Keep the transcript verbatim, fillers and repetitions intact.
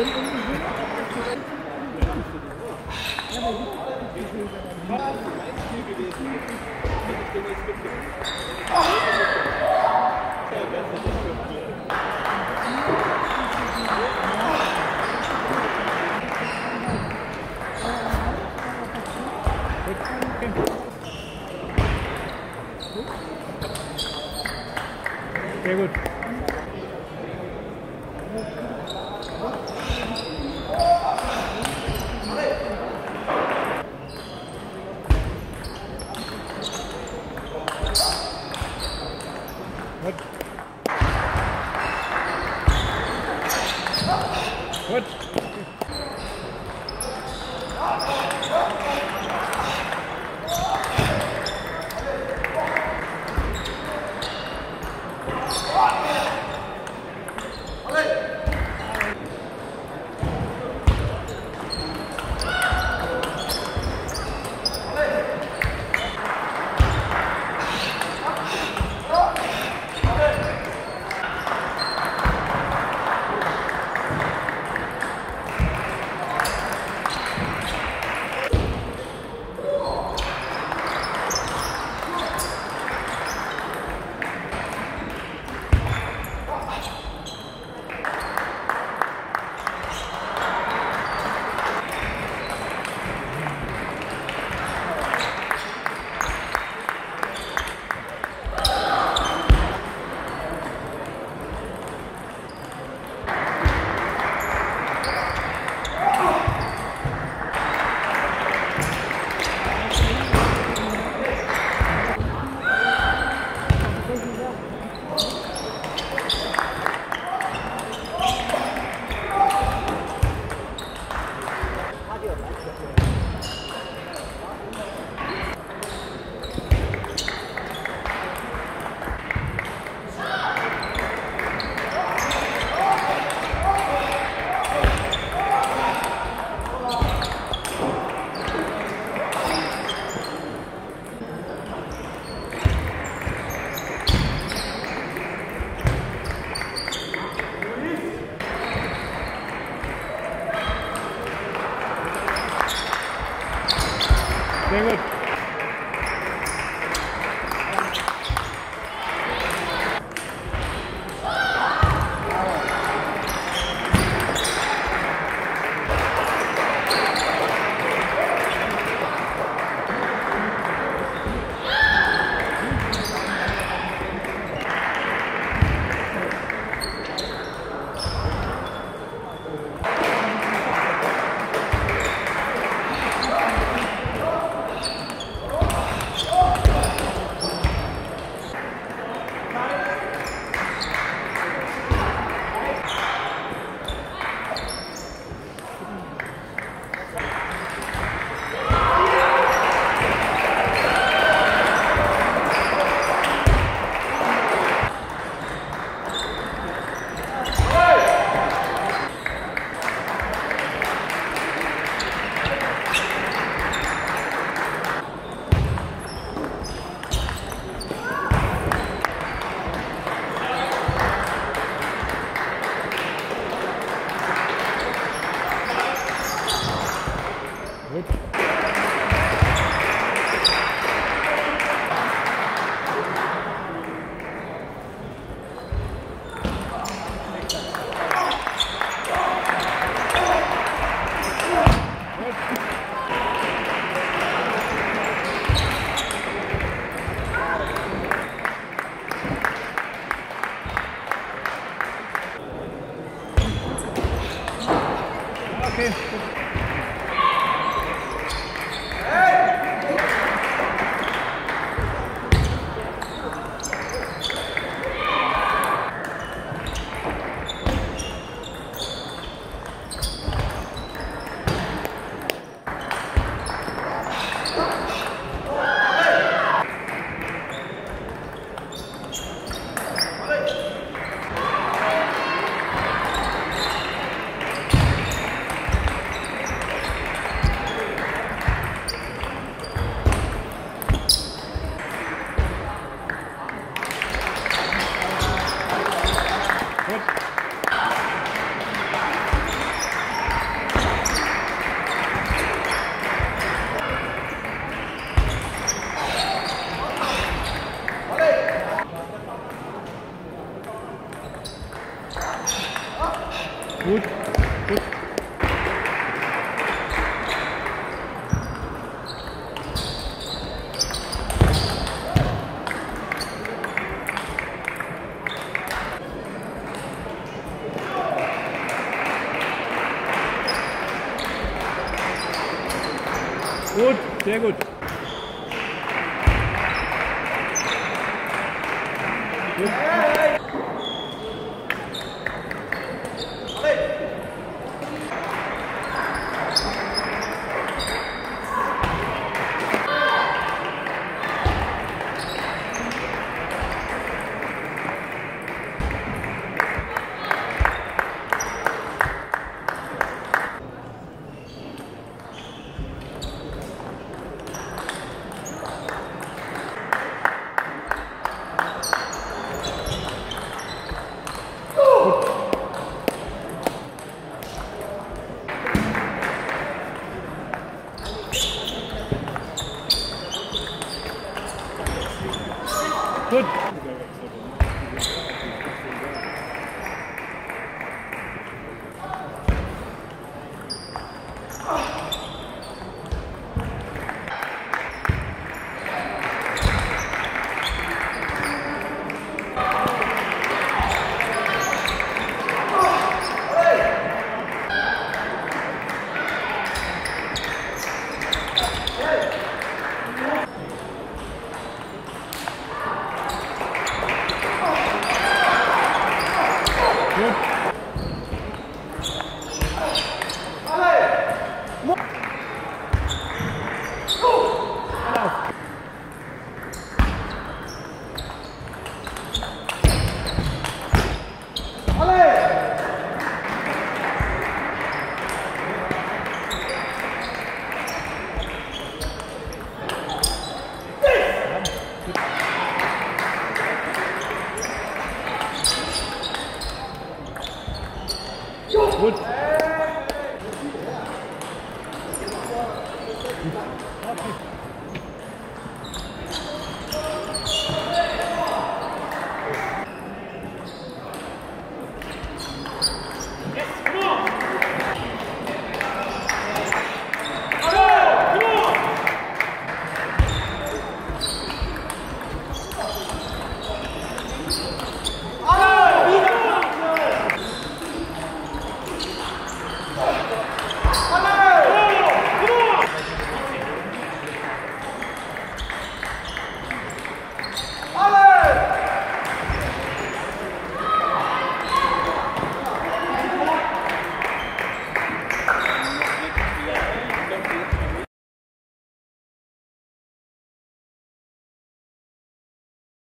Sehr gut. Gut. Sehr gut. Okay. Gut, sehr gut. Gut.